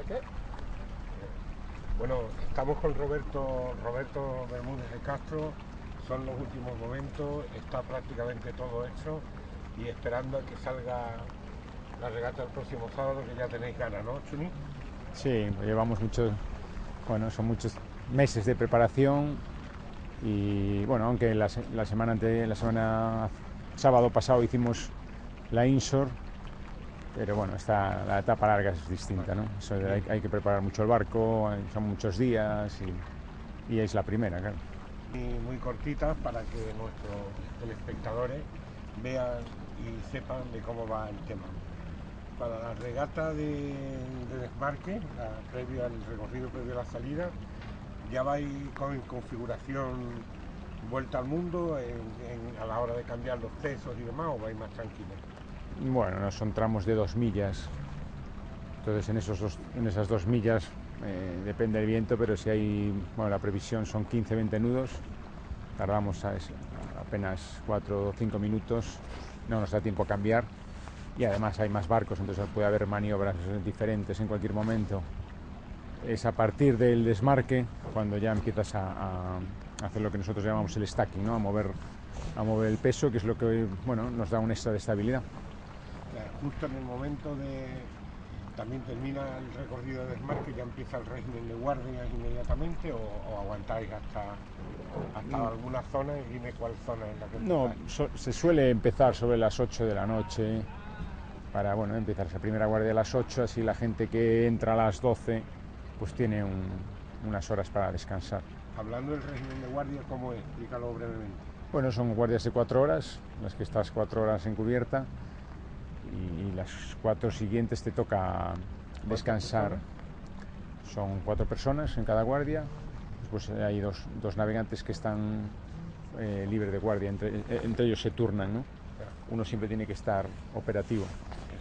Okay. Bueno, estamos con Roberto Bermúdez de Castro, son los últimos momentos, está prácticamente todo hecho y esperando a que salga la regata el próximo sábado, que ya tenéis ganas, ¿no, Chuny? Sí, llevamos muchos, bueno, son muchos meses de preparación y bueno, aunque la semana sábado pasado hicimos la Inshore, pero bueno, la etapa larga es distinta, ¿no? Eso hay que preparar mucho el barco, son muchos días y es la primera, claro. Y muy cortitas para que nuestros telespectadores vean y sepan de cómo va el tema. Para la regata de desmarque, el recorrido previo a la salida, ya vais con configuración vuelta al mundo a la hora de cambiar los pesos y demás, ¿o vais más tranquilos? Bueno, no son tramos de 2 millas, entonces en esas 2 millas depende del viento, pero si hay, bueno, la previsión son 15-20 nudos, tardamos apenas 4 o 5 minutos, no nos da tiempo a cambiar y además hay más barcos, entonces puede haber maniobras diferentes en cualquier momento. Es a partir del desmarque cuando ya empiezas a hacer lo que nosotros llamamos el stacking, ¿no? A mover el peso, que es lo que, bueno, nos da un extra de estabilidad. Justo en el momento de... ¿También termina el recorrido de desmarque y ya empieza el régimen de guardias inmediatamente o aguantáis hasta alguna zona? Y dime cuál zona es la que... No, se suele empezar sobre las 8 de la noche para, bueno, empezar esa primera guardia a las 8, así la gente que entra a las 12 pues tiene unas horas para descansar. Hablando del régimen de guardia, ¿cómo es? Explícalo brevemente. Bueno, son guardias de 4 horas, las que estás 4 horas en cubierta, y las 4 siguientes te toca descansar. Son 4 personas en cada guardia, después hay dos navegantes que están libres de guardia, entre ellos se turnan, ¿no? Uno siempre tiene que estar operativo.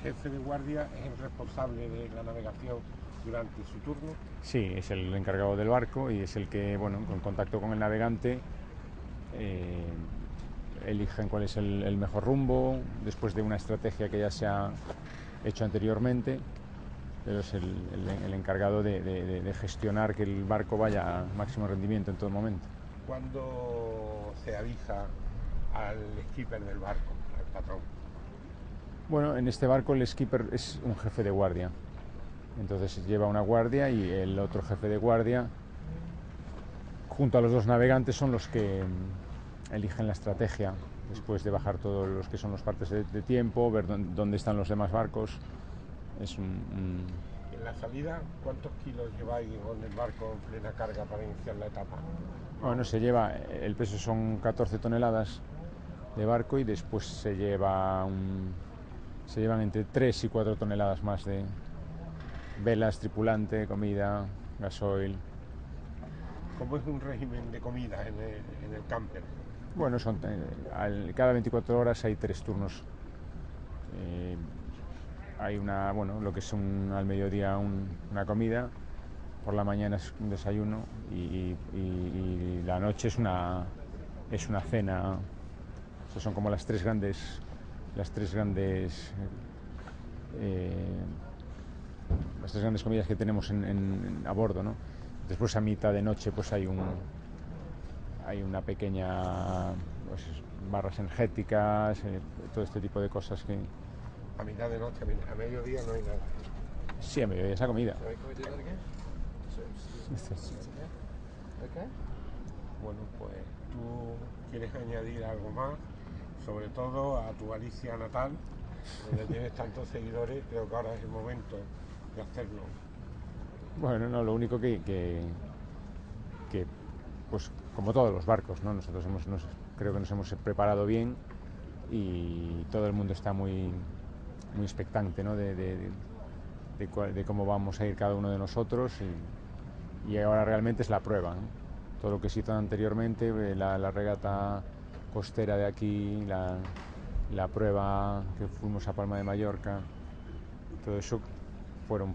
¿El jefe de guardia es el responsable de la navegación durante su turno? Sí, es el encargado del barco y es el que, bueno, en contacto con el navegante eligen cuál es el mejor rumbo, después de una estrategia que ya se ha hecho anteriormente, pero es el encargado de gestionar que el barco vaya a máximo rendimiento en todo momento. ¿Cuándo se avisa al skipper del barco, al patrón? Bueno, en este barco el skipper es un jefe de guardia, entonces lleva una guardia y el otro jefe de guardia, junto a los 2 navegantes, son los que eligen la estrategia, después de bajar todos los que son los partes de tiempo, ver dónde están los demás barcos. Es ¿En la salida cuántos kilos lleváis con el barco en plena carga para iniciar la etapa? Bueno, se lleva, el peso son 14 toneladas de barco y después se lleva se llevan entre 3 y 4 toneladas más de velas, tripulante, comida, gasoil. ¿Cómo es un régimen de comida en el camper? Bueno, cada 24 horas hay 3 turnos. Hay lo que es al mediodía una comida, por la mañana es un desayuno y la noche es una cena. O sea, son como las tres grandes comidas que tenemos a bordo, ¿no? Después a mitad de noche pues hay una pequeña, pues, barras energéticas, todo este tipo de cosas que... A mitad de noche, a mediodía no hay nada. Sí, a mediodía es la comida. Bueno, pues tú quieres añadir algo más, sobre todo a tu Galicia natal, donde tienes tantos seguidores, creo que ahora es el momento de hacerlo. Bueno, no, lo único que pues como todos los barcos, ¿no? Nosotros creo que nos hemos preparado bien y todo el mundo está muy, muy expectante, ¿no? de cómo vamos a ir cada uno de nosotros y ahora realmente es la prueba, ¿no? Todo lo que se hizo anteriormente, la regata costera de aquí, la prueba que fuimos a Palma de Mallorca, todo eso fueron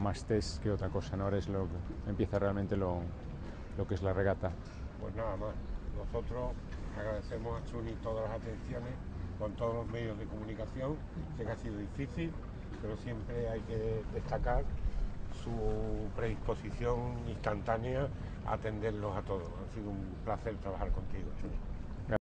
más test que otra cosa, ¿no? Ahora es lo que empieza realmente lo que es la regata. Pues nada más, nosotros agradecemos a Chuny todas las atenciones con todos los medios de comunicación. Sé que ha sido difícil, pero siempre hay que destacar su predisposición instantánea a atenderlos a todos. Ha sido un placer trabajar contigo, Chuny.